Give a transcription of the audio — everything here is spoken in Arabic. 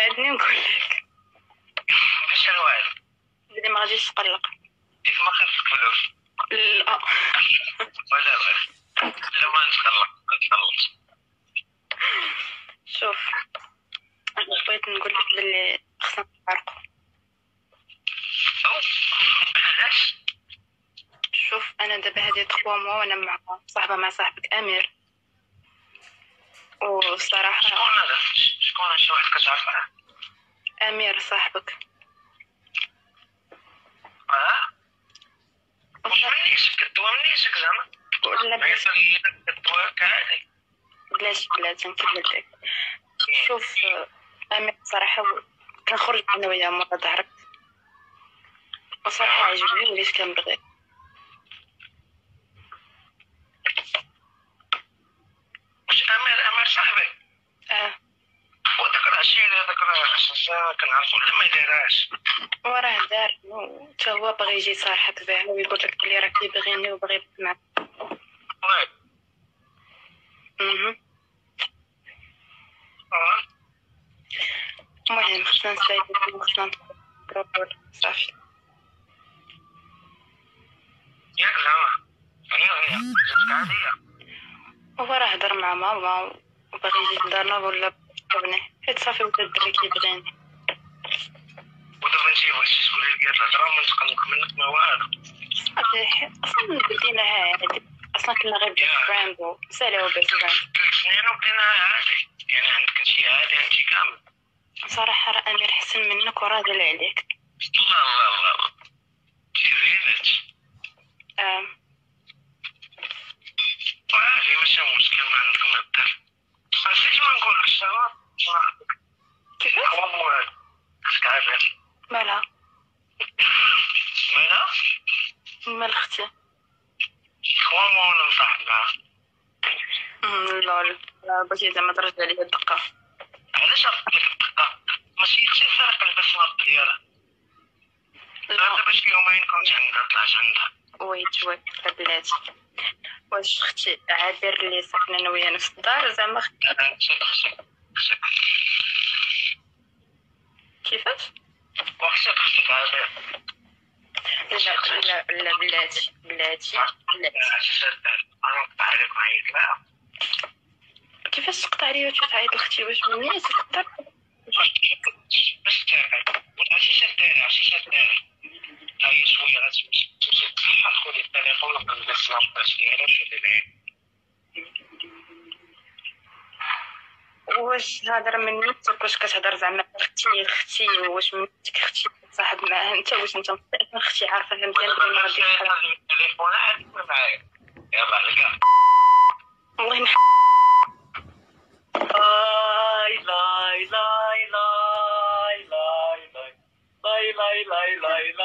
وعدني ونقول لك. باش نوعد؟ بلي ما غاديش تقلق. ياك ما خاصك فلوس؟ لا. ولا بغيت. لا ما نتقلق ما تقلقش. شوف أنا بغيت نقول لك بلي خصنا نتفارقو. علاش؟ شوف أنا دابا هادي 3 موا وأنا مع صاحبك أمير. والصراحة شكون هذا؟ شكون هذا؟ شي واحد كتعرفه؟ أمير صاحبك. واش منيش كدوا منيشك زعما؟ عيط ليا كدوا كعادي. بلاش بلاتي نكمل لك. شوف أمير صراحة كنخرج أنا وياه مرة ظهرك. وصراحة عجبني وليت كنبغيه. أمير صاحبي. وداك العشية هذاك راه أساسا كنعرفو ولا ما داراش؟ وراه دار حتى هو باغي يجي يصارحك بها ويقول لك بلي راه كيبغيني وباغي يبقى معاك. واه. المهم خصنا نساعدو خصنا نتقربو صافي. ياك زعما؟ هي جاتك عادية. هو راه هضر مع ماما وباغي يجي لدارنا ولا بغني حيت صافي وكا الدري كيبغيني. ودابا انتي بغيتي تقولي لي هاد الهضره وما نتقلق منك ما والو. صافي اصلا بديناها عادي اصلا كنا غير بيست فريند وساليو بيست فريند 3 سنين وبديناها عادي. يعني عندك انتي عادي انتي كامل. صراحه راه امير حسن منك وراجل عليك. الله الله الله انتي زينت. عادي ماشي مشكل ما عندك ما دير. نسيت ما نقولكش صراحة صاحبك. كيفاش؟ والله خصك عافاك. مالها؟ مالها؟ مال ختي. شي 3 موا وانا مصاحب معاها. لول بغيتي زعما ترجع ليا الدقة. علاش ردت لك الدقة؟ ماشي ختي سرق البس ناط ديالها. دابا شي يومين كنت عندها طلعت عندها. ويت بلاتي. واش اختي عابر اللي ساكنه انا وياه نفس الدار زعما كيفاش؟ واختك اختك عابر؟ لا لا بلاتي بلاتي علاش هاد انا نقطع عليك وعيط لها؟ كيفاش تقطع عليا وتعيط لختي؟ واش مني تقدر؟ باش تعرف عرفتي شنو داير عرفتي شنو داير هاي شوية غتمشي تتحل خذي الطريقة ونقلب السلام باش ديالها وشدي العين. واش هاضر من نيتك واش كتهضر زعما اختي اختي واش من نيتك اختي كتصاحب معاها انت واش انت مصدق اختي عارفة مزيان بلي ما غاديش تحل؟ التليفون عاد يكون معايا يلاه عليك والله نحب لاي لاي لاي لاي لاي لاي لاي لاي لاي لاي